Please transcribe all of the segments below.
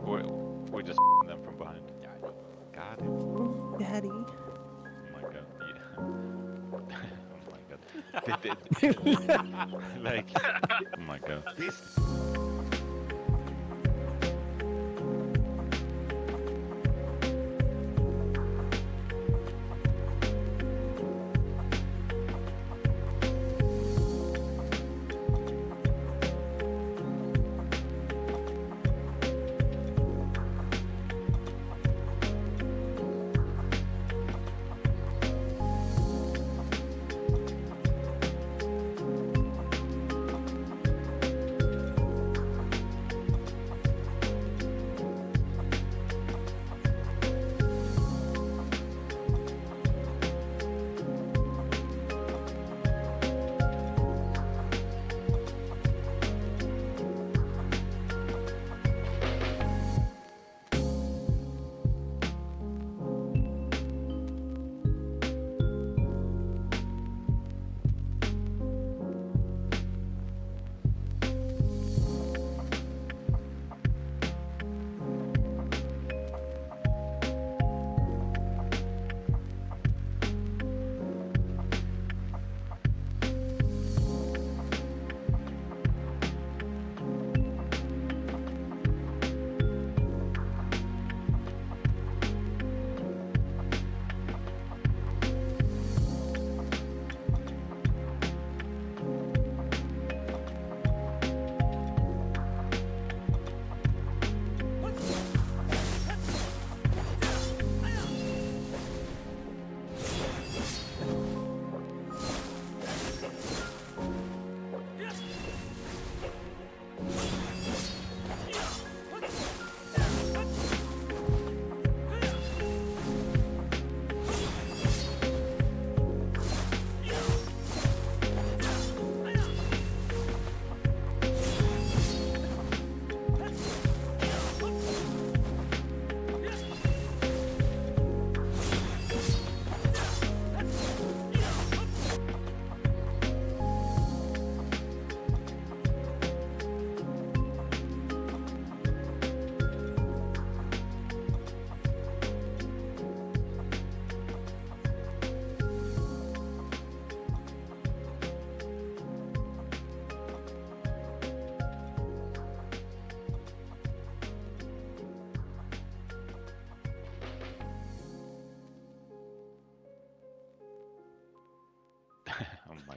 We just them from behind. Yeah, I know. Got him. Daddy. Oh my god, yeah. Oh my god. Did like, oh my god. This oh my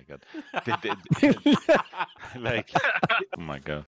god. Like, oh my god.